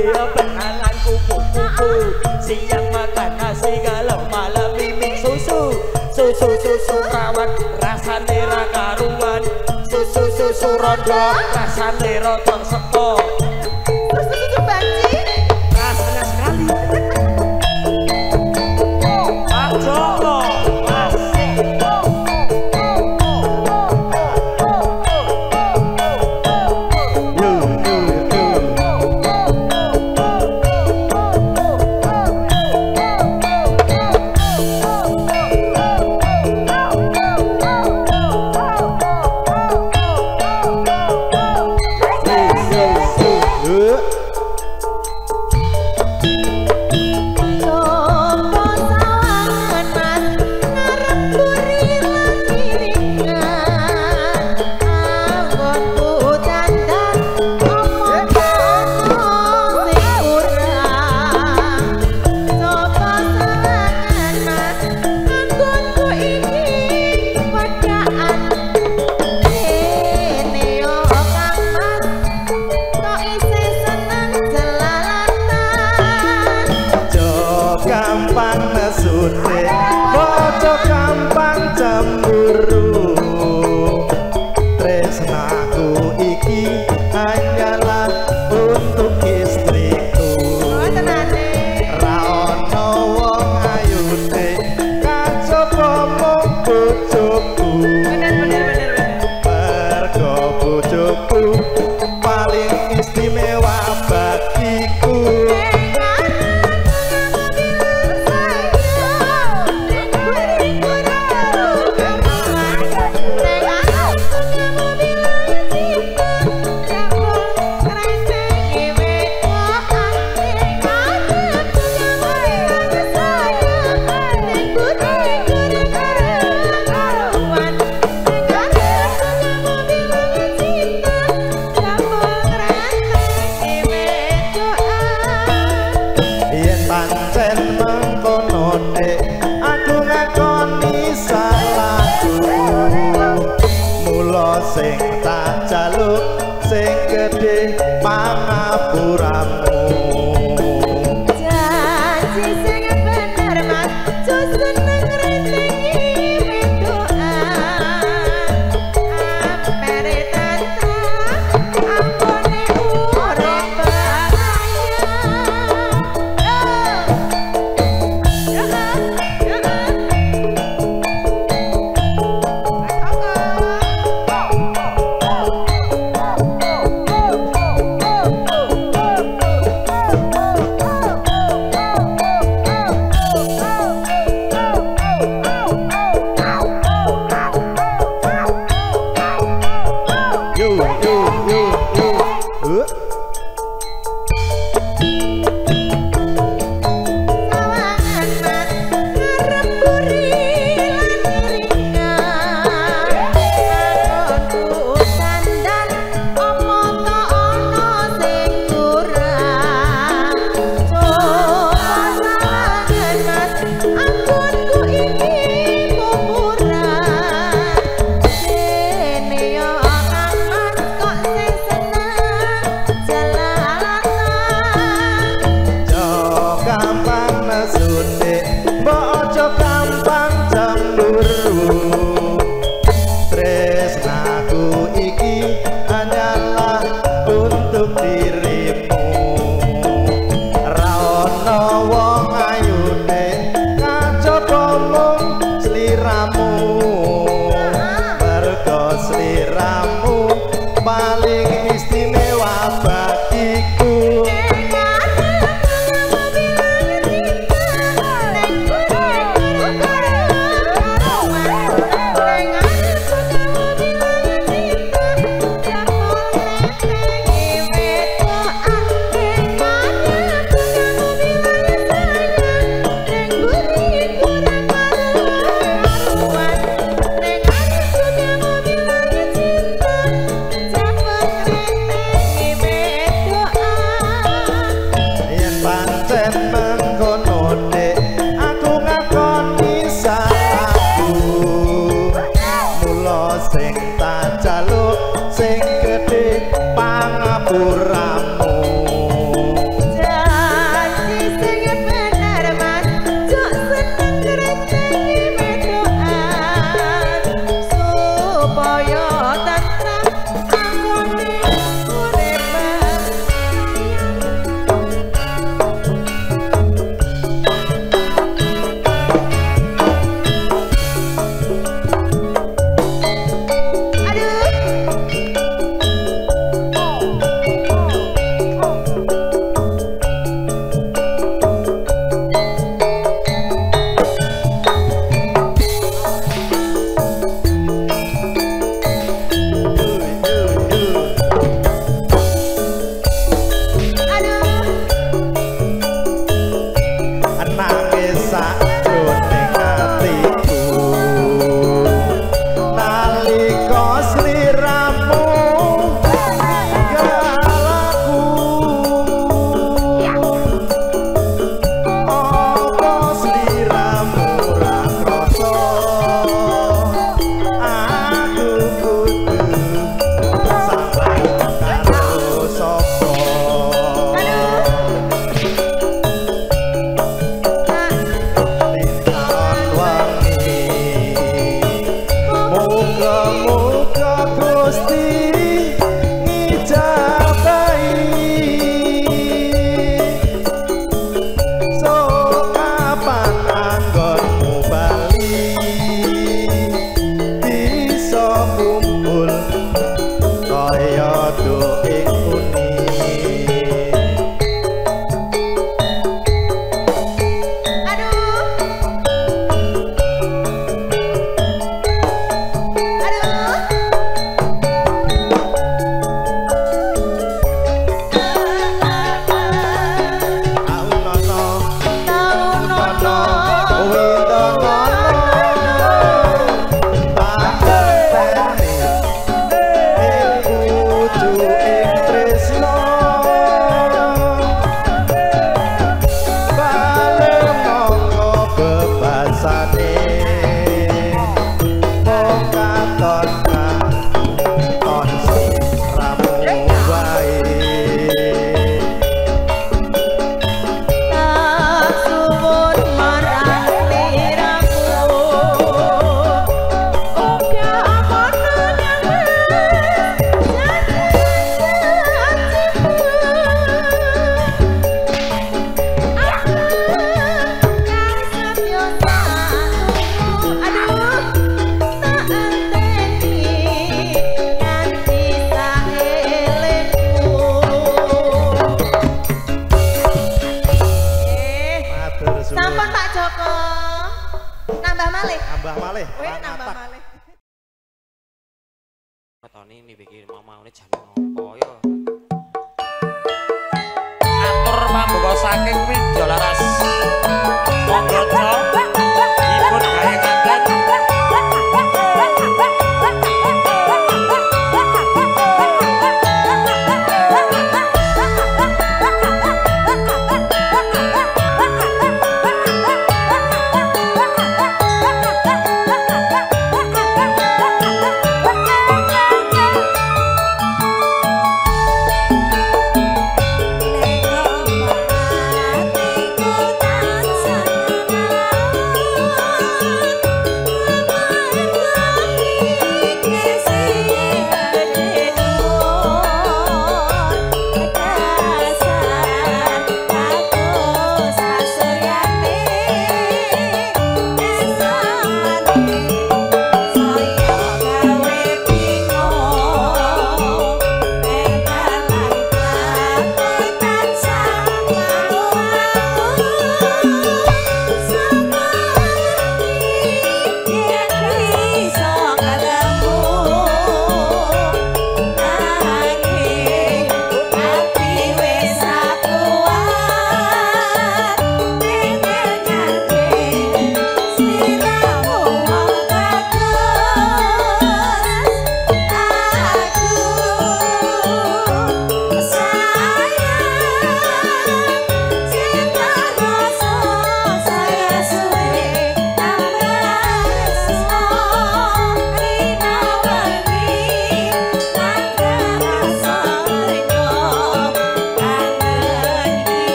dia penalan kupu-kupu. Siang makan nasi galau, malam minum susu. Susu rawat rasane ra karuan. Susu rondo rasane rotong sepo.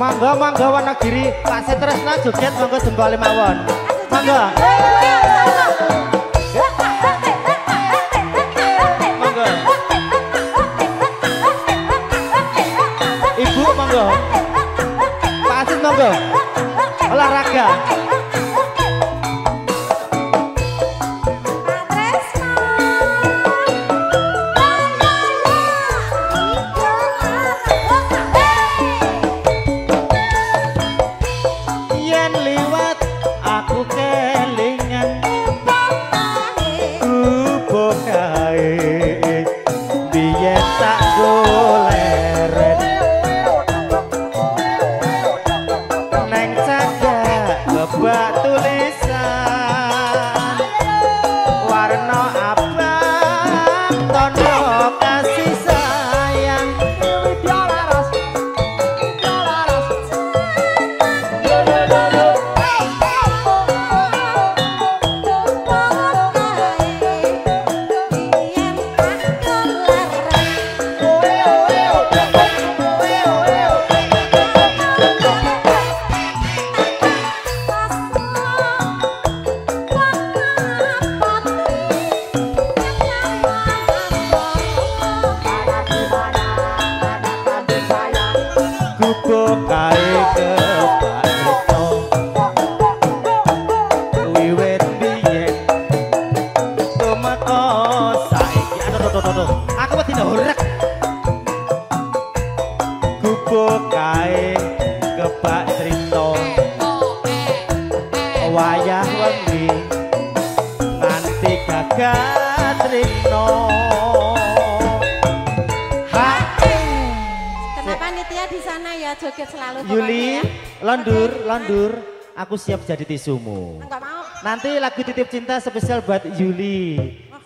Mangga mangga Wanagiri, kasih tresna joget mangga jempole mawon. Mangga. Mangga. Ibu mangga. Pak Asin mangga. Olahraga. Siap jadi tisumu. Nanti lagu Titip Cinta spesial buat Yuli.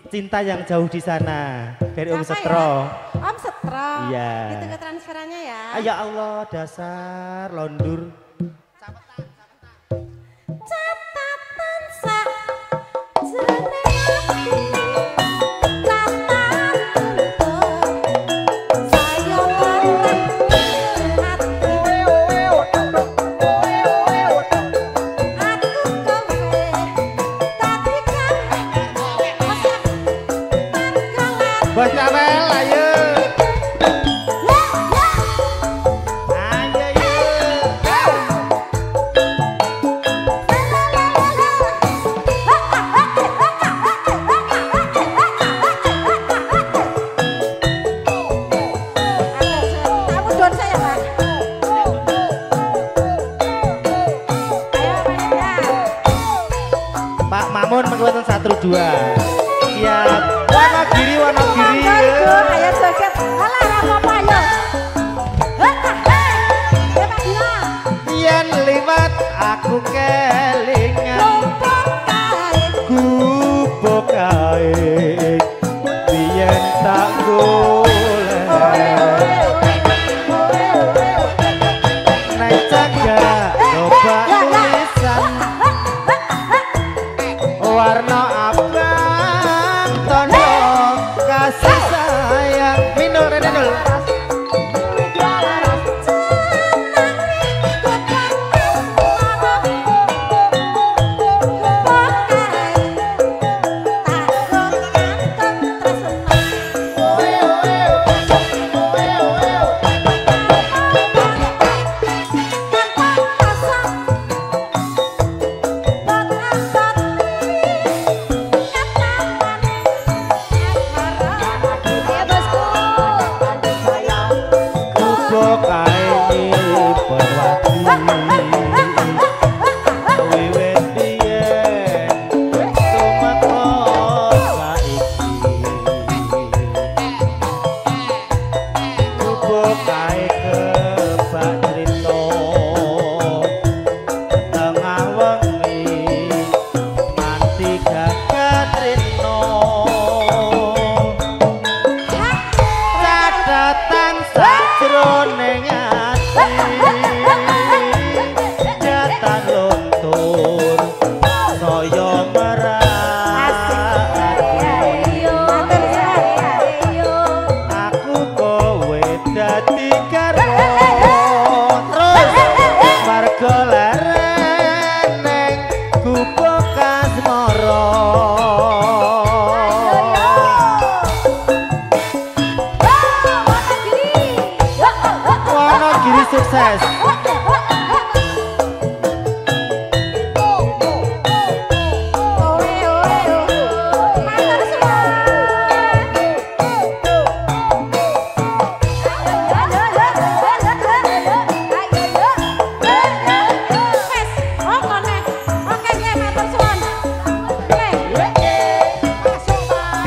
Cinta yang jauh di sana dari Om Setro. Om Setro. Iya. Itu ke transferannya ya. Ya Allah, dasar londur. Catatan sak jenenge ati. Warna apa?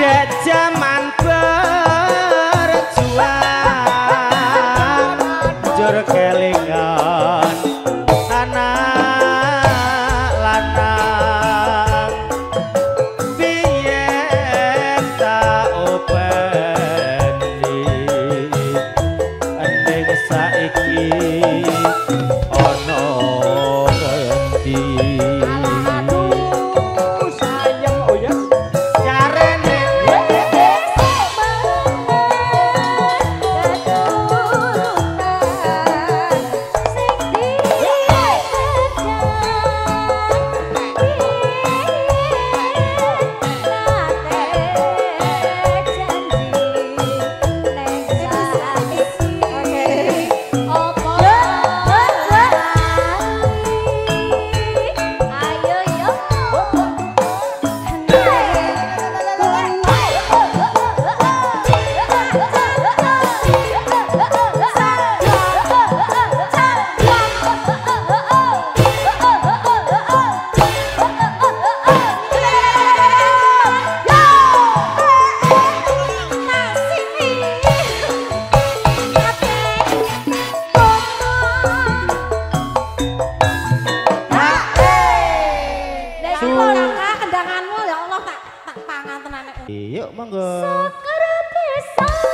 Ada zaman berjuang jor kelingan anak lanang biyen tak openi ending saiki ono kondi yuk monggo.